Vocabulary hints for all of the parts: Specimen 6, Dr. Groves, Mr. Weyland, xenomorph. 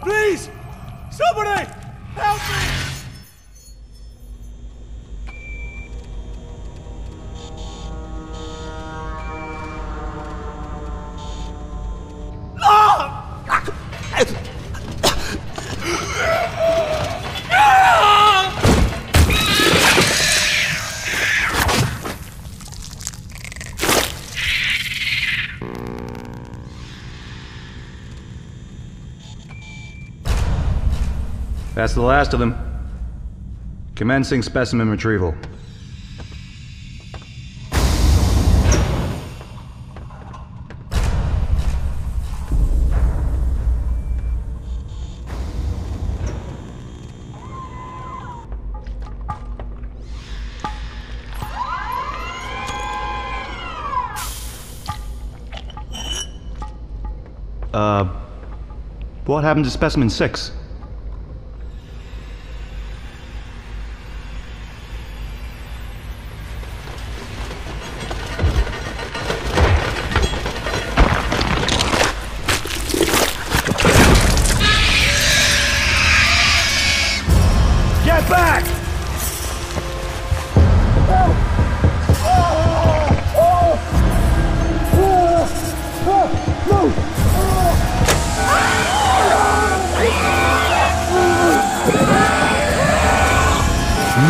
Please! Somebody! Help me! That's the last of them. Commencing specimen retrieval. What happened to specimen 6?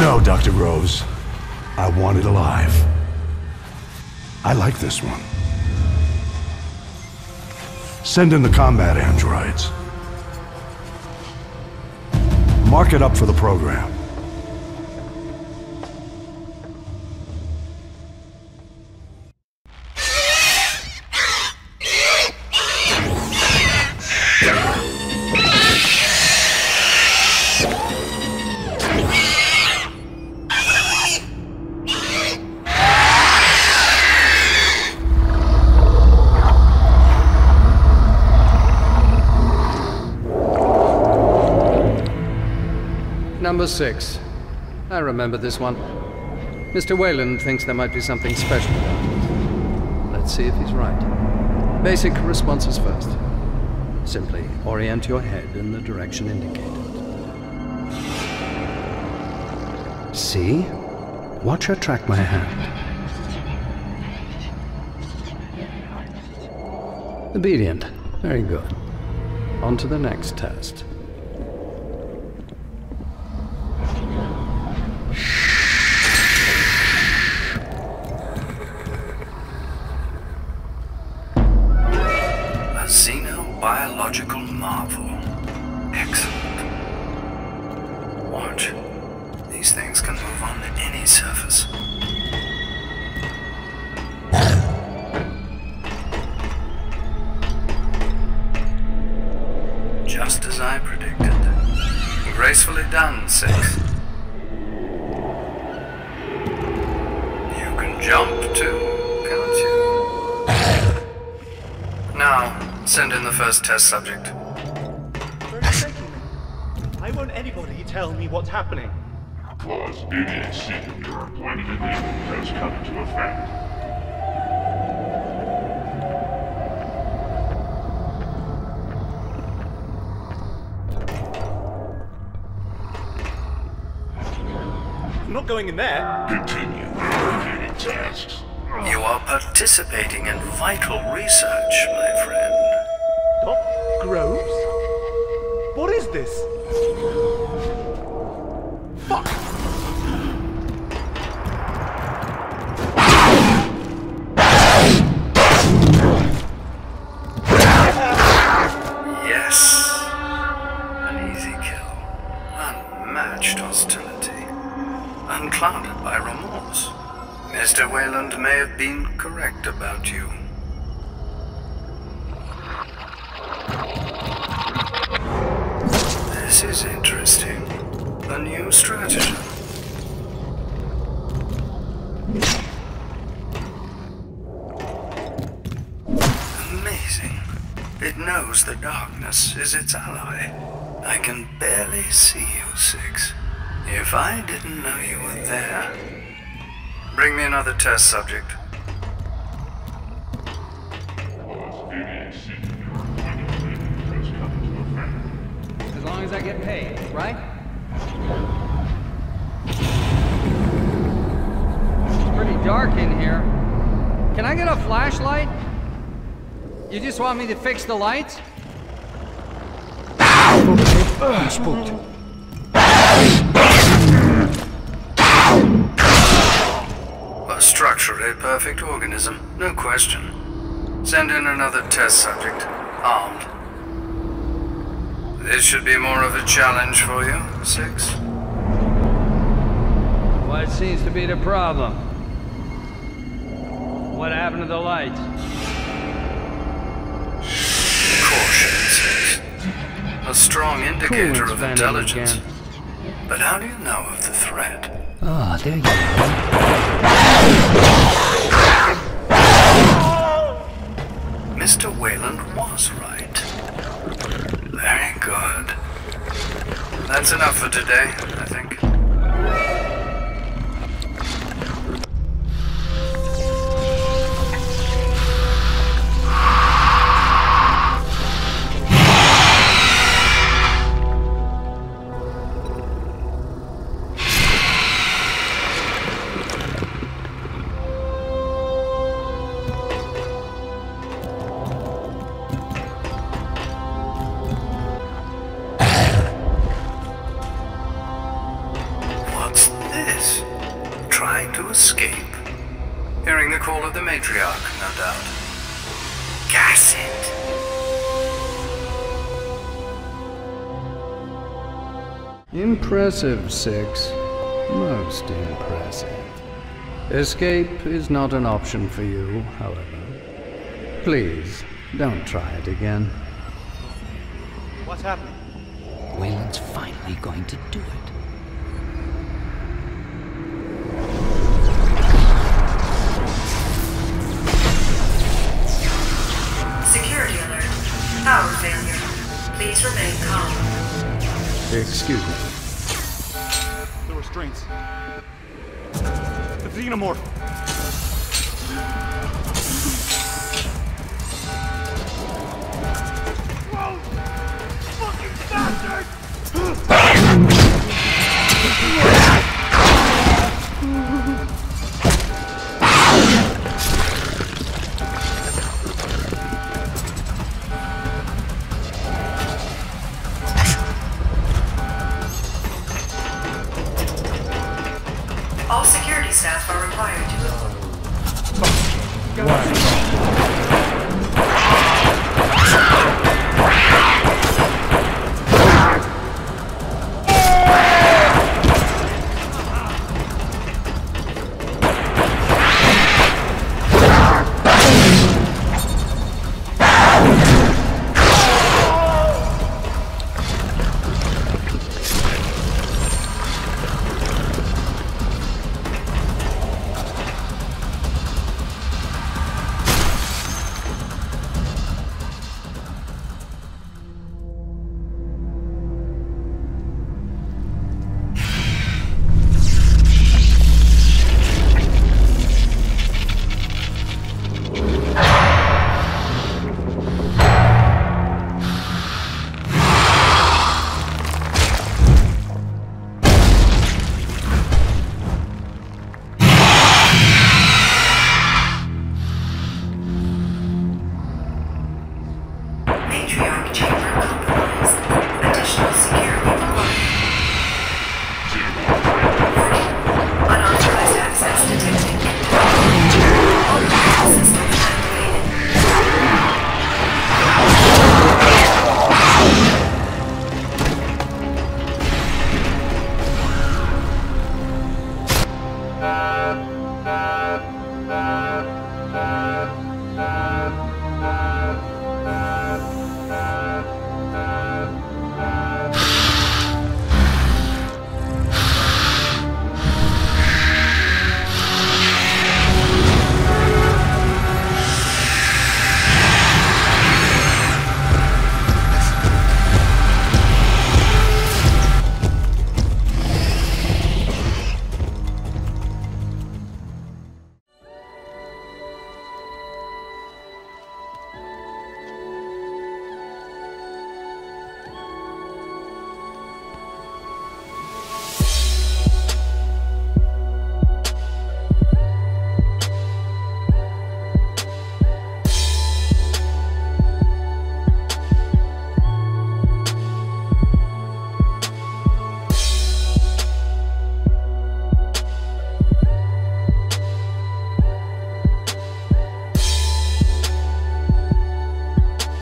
No, Dr. Groves. I want it alive. I like this one. Send in the combat androids. Mark it up for the program. Number 6. I remember this one. Mr. Weyland thinks there might be something special. Let's see if he's right. Basic responses first. Simply orient your head in the direction indicated. See? Watch her track my hand. Obedient. Very good. On to the next test. Biological marvel. Excellent. Watch. These things can move on any surface. Just as I predicted. Gracefully done, 6. You can jump too, can't you? Now, send in the first test subject. For a second, why won't anybody tell me what's happening? Clause idiocy of your employment agreement has come into effect. I'm not going in there. Continue allocated tasks. You are participating in vital research, my friend. Dr. Groves? What is this? Fuck! Yes. An easy kill. Unmatched hostility. Unclouded by remorse. Mr. Weyland may have been correct about you. This is interesting. A new strategy. Amazing. It knows the darkness is its ally. I can barely see you, 6. If I didn't know you were there, Bring me another test subject. As long as I get paid, right? It's pretty dark in here. Can I get a flashlight? You just want me to fix the lights? I'm spooked. A structurally perfect organism, no question. Send in another test subject, armed. This should be more of a challenge for you, Six. What seems to be the problem? What happened to the lights? Caution, Six. A strong indicator of intelligence. But how do you know of the threat? Ah, there you go. Mr. Weyland was right. Very good. That's enough for today, I think. Impressive, Six. Most impressive. Escape is not an option for you, however. Please, don't try it again. What's happening? Weyland's finally going to do it. Security alert. Power failure. Please remain calm. Excuse me. Strengths. The xenomorph. Whoa! Fucking bastard! All security staff are required to go.